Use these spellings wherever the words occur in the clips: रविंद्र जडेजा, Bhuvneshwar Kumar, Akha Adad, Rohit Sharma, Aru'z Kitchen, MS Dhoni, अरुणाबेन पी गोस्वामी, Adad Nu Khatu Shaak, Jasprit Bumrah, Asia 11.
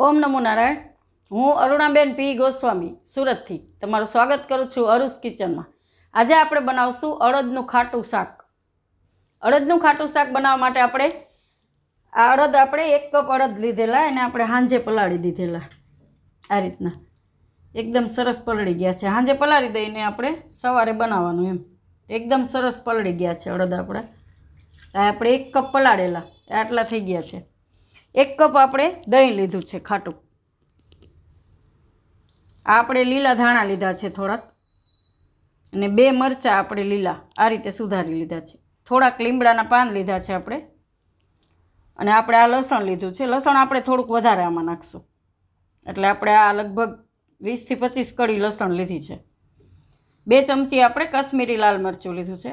ओम नमो नारायण। हूँ अरुणाबेन पी गोस्वामी सूरत थी तमारू स्वागत करूँ छूँ अरुज किचन में। आज आप बनावशू अड़दनू खाटू शाक। अड़दनू खाटू शाक बनावा माटे आपणे आ अड़द आपणे एक कप अड़द लीधेला, एने आपणे हांजे पलाळी दीधेला। आ रीतना एकदम सरस पलड़ी गया है। हांजे पलाळी दईने आपणे सवारे बनाववानुं। एम एकदम सरस पलड़ी गया है अड़द आपणे। आप एक कप पलाळेला आटला थी गया है। एक कप आपणे दही लीधुं छे खाटू। आपणे लीला धाणा लीधा छे थोड़ाक, अने बे मरचा आपणे लीला आ रीते सुधारी लीधा छे। थोड़ाक लीमड़ाना पान लीधा छे आपणे, अने आपणे आ लसण लीधुं छे। लसण आपणे थोड़ुंक वधारे आमां नाखशुं, एटले आपणे आ लगभग 20 થી 25 कड़ी लसण लीधी छे। 2 चमची आपणे काश्मीरी लाल मरचुं लीधुं छे।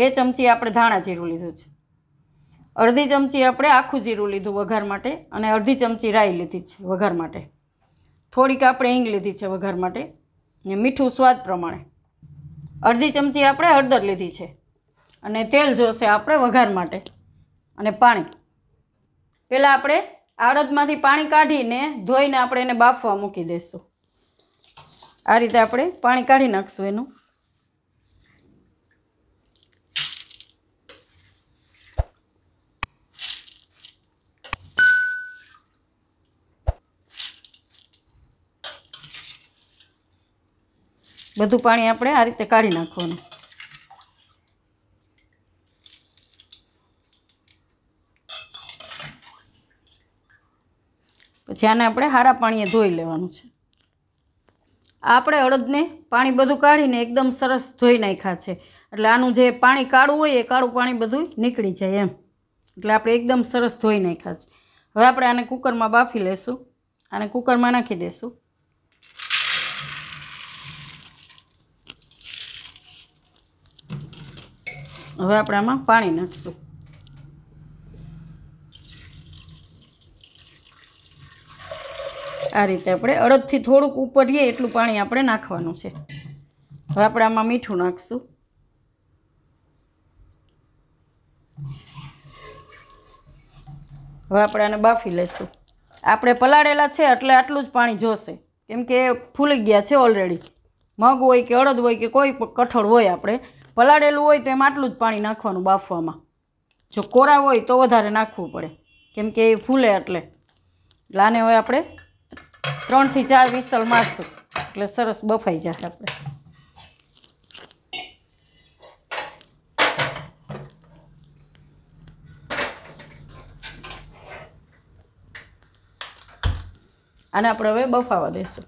2 चमची आपणे धाणा जीरुं लीधुं छे। 1/2 चमची आपणे आखू जीरुं लीधुं वघार माटे, अने 1/2 चमची राई लीधी छे वघार माटे। थोड़ीक आपणे हींग लीधी छे वघार माटे, ने मीठुं स्वाद प्रमाणे। 1/2 चमची आपणे हळદર लीधी छे, अने तेल जोईशे आपणे वघार माटे, अने पाणी। पहेला आपणे अड़दमांथी पाणी काढीने धोईने आपणे एने बाफवा मूकी देशुं। आ रीते आपणे पाणी काढी नाखशुं एनुं। बधुं पाणी आपणे आ रीते काढी नाखवानुं। पछी आने आपणे हारा पाणीए धोई लेवानुं छे। आपणे अड़दने पाणी बधुं काढीने एकदम सरस धोई नाख्या छे, एटले आनुं जे पाणी काळुं होय ए काळुं पाणी बधुं नीकળી जाय एम। एटले आपणे एकदम सरस धोई नाख्या छे। हवे आपणे आने कुकरमां बाफी लेशुं। आने कुकरमां नाखी देशुं। हवे आपणे आमां पाणी नाखशुं। आ रीते आपणे अड़दथी थोड़ुंक ऊपर रहीए एटलुं पाणी आपणे नाखवानुं छे। हवे आपणे आमां मीठुं नाखशुं। हवे आपणे आने बाफी लेशुं। आपणे पलाळेला छे एटले आटલું જ पाणी જોશે, કેમ કે ફૂલી ગયા છે ઓલરેડી। મગ હોય કે અડદ હોય કે કોઈ કઠોળ હોય આપણે પલાળેલું હોય તો એમાં આટલું જ પાણી નાખવાનું બાફવામાં। જો કોરા હોય તો વધારે નાખવું પડે, કેમ કે એ ફૂલે એટલે। લાને હવે આપણે 3 થી 4 વિસલ મારશું એટલે સરસ બફાઈ જશે આપણે। આને આપણે હવે બફાવા દેશું।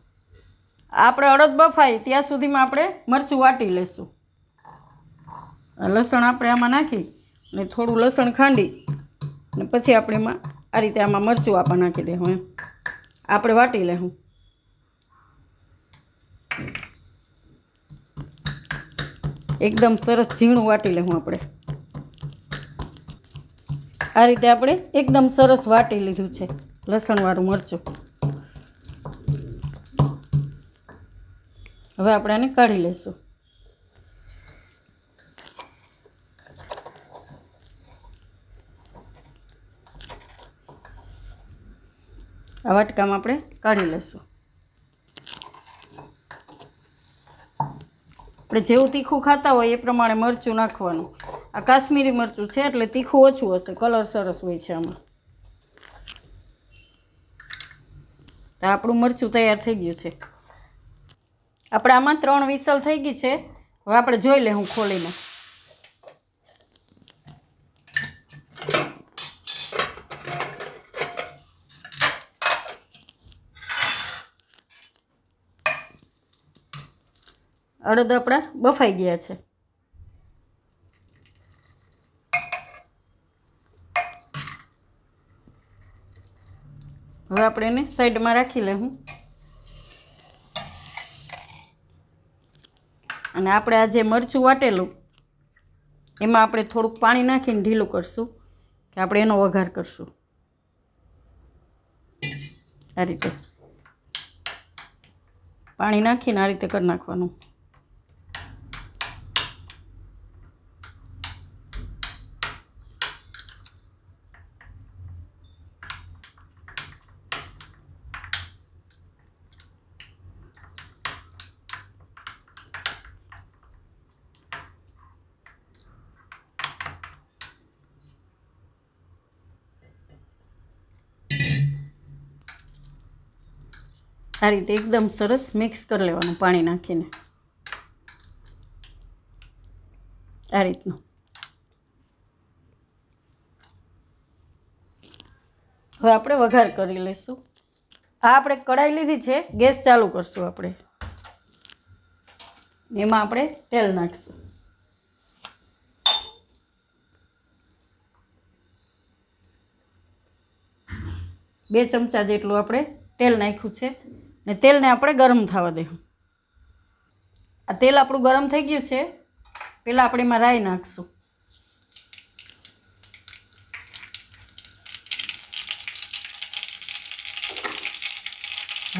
આપણે અડદ બફાય ત્યાં સુધીમાં આપણે મરચું વાટી લેશું। लसण आपणे आमां नाखी ने थोड़ू लसण खांडी ने पछी आपणे मां आ रीते आमां मरचुं आपा नाखी देहुं। एम आपणे वाटी लेहुं। एकदम सरस झीणुं वाटी लेहुं आपणे। आ रीते आपणे एकदम सरस वाटी लीधुं छे लसणवाळुं मरचुं। हवे आपणे आने काढी लेशुं। आ वाटका में आपणे काढ़ी लेशुं। आपणे जेवुं तीखुं खाता होय ए प्रमाणे मरचुं नाखवानुं। आ काश्मीरी मरचुं छे एटले तीखुं ओछुं हशे, कलर सरस होय छे आमां। तो आपणुं मरचुं तैयार थई गयुं छे। आपणे आमां 3 विसल थई गई छे। हवे आपणे जोई लेहुं खोलीने। अड़द अपना बफाई गया है। हवे आपणे एने साइड में राखी लेहुं। अने आपणे आ जे मरचुं वाटेलुं एमां आपणे थोड़ुंक पाणी नाखीने ढीलुं करशुं के आपणे एनो वघार करशुं। आ रीते पाणी नाखीने आ रीते करी नाखवानुं। आ रीते एकदम सरस मिक्स कर लेवानुं पाणी नाखीने। आ रीतनुं हवे आपणे वघार करी लईशुं। आ आपणे कढ़ाई लीधी छे, गैस चालू करशुं। आपणे एमां आपणे तेल नाखीशुं। बे चमचा जेटलुं आपणे तेल नाख्युं छे ने तेलने आपणे गरम थवा देशुं। आ तेल आपणुं गरम थई गयुं छे। પહેલાં આપણે એમાં રાઈ નાખશું।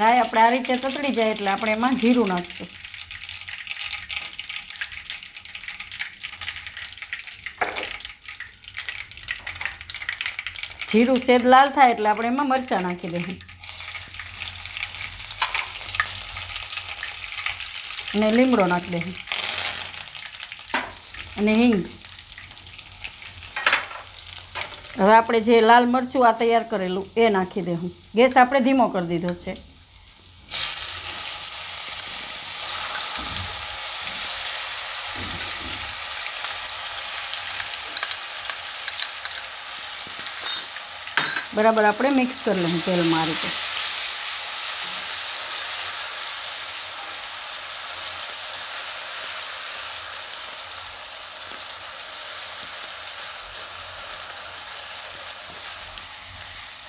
રાઈ આપણે આ રીતે તતડી જાય એટલે આપણે એમાં જીરું નાખશું। જીરું સેજ લાલ થાય એટલે આપણે એમાં મરચાં નાખી દઈશું અને લીમડો નાખી દઈશું અને હિંગ। હવે આપણે જે લાલ મરચું આ તૈયાર કરેલું એ નાખી દેવું। ગેસ આપણે ધીમો કરી દીધો છે। બરાબર આપણે મિક્સ કરી લઉં તેલમાં આ રીતે।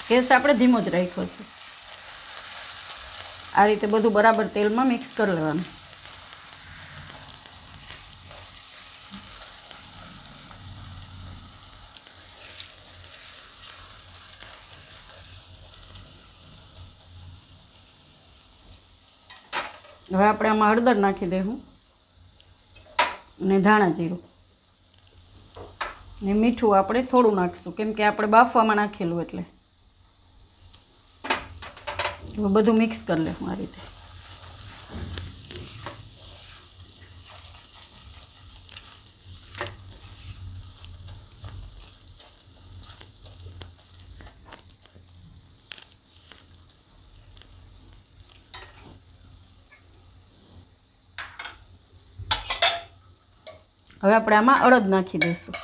ગેસ આપણે ધીમો જ રાખ્યો છે। આ રીતે બધું બરાબર તેલમાં મિક્સ કરી લેવાનું। હવે આપણે આમાં હળદર નાખી દઈશું અને ધાણા જીરું ને મીઠું આપણે થોડું નાખશું, કેમ કે આપણે બાફવામાં નાખેલું એટલે। वो बधु मिक्स कर ले आ रीते। हवे आपणे आमां अड़द नाखी दईशुं।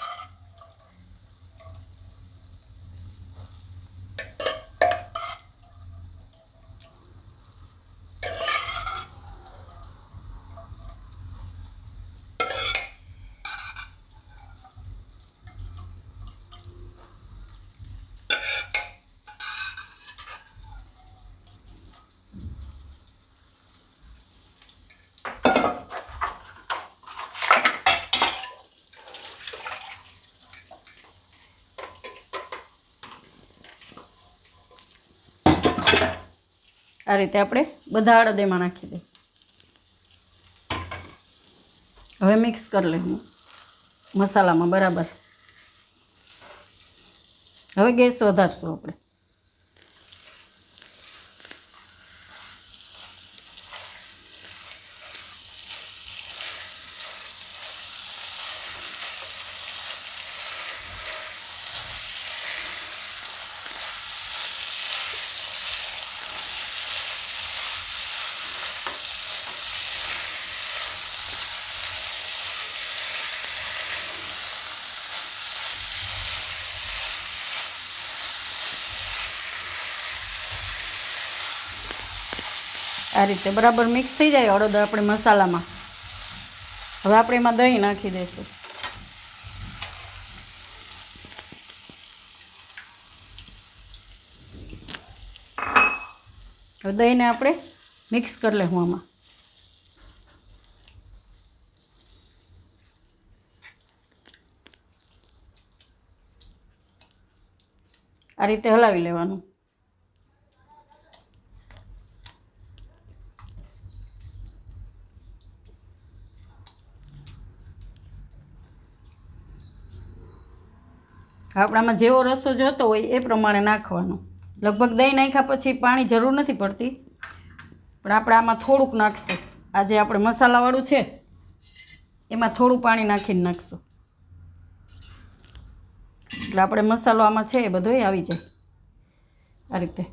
आ रीते आपणे बधा हळद एमां नाखी दे। हवे मिक्स करी लेशुं मसालामां बराबर। हवे गैस वधारशुं आपणे। आ रीते बराबर मिक्स थी जाए हळद अपने मसाला में। हवे आपणे एमां दही नाखी दईशुं। हवे दही ने आपणे मिक्स कर लेशुं आमां। आ रीते हलावी लेवानुं। आपणामां जेवो रसो जोतो होय ए प्रमाणे नाखवानो। लगभग दही नाख्या पछी पाणी जरूर नहीं पड़ती, पण आपणे आमां थोड़ूक नाखशुं। आ जे आपणे मसालावाळुं छे एमां थोड़ुं पाणी नाखीने नाखशुं એટલે આપણે મસાલો આમાં છે એ બધો આવી જાય આ રીતે।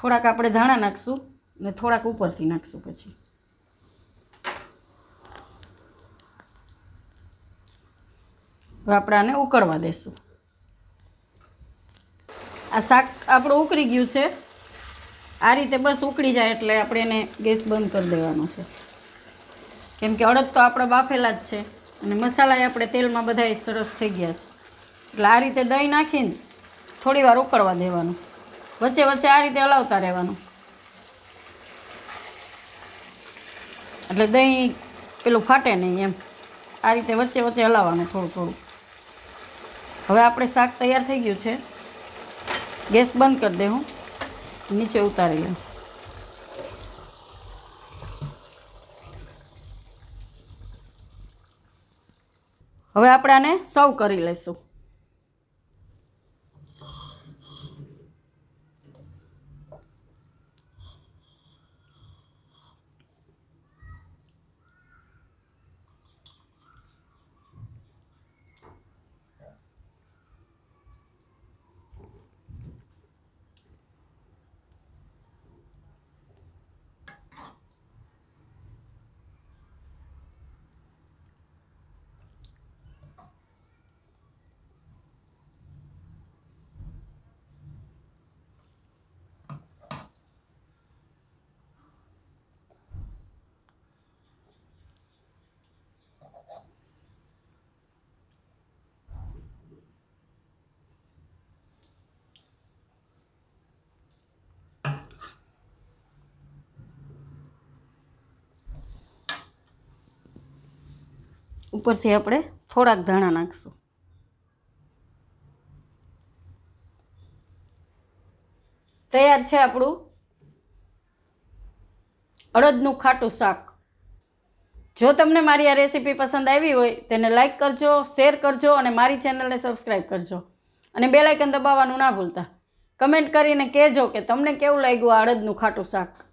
થોડાક આપણે ધાણા નાખશું ને થોડાક ઉપરથી નાખશું પછી હવે આપણે આને ઉકળવા દેશું। આ શાક આપણું ઉકળી ગયું છે। આ રીતે બસ ઉકળી જાય એટલે આપણે એને ગેસ બંધ કરી દેવાનો છે કેમ કે અડદ તો આપણા બાફેલા જ છે અને મસાલા આપણે તેલમાં બધા સરસ થઈ ગયા છે એટલે આ રીતે દહીં નાખીને થોડી વાર ઉકળવા દેવાનું વચ્ચે વચ્ચે આ રીતે હલાવતા રહેવાનું એટલે દહીં પેલું ફાટે નહીં એમ આ રીતે વચ્ચે વચ્ચે હલાવવાનું થોડું થોડું। હવે આપણે શાક તૈયાર થઈ ગયું છે ગેસ બંધ કરી દેવું નીચે ઉતારી લઉં। હવે આપણે આને સર્વ કરી લઈશું। ऊपर से आपणे थोड़ाक धाणा नाखशुं तैयार छे आपणुं अड़दनुं खाटू शाक। जो तमने मारी आ रेसिपी पसंद आई होय तेने लाइक करजो शेर करजो अने मारी चेनलने सब्सक्राइब करजो अने बेल आइकन दबाववानुं ना भूलता। कमेंट करीने कहेजो के तमने केवुं लाग्युं आ अड़दनुं खाटू शाक।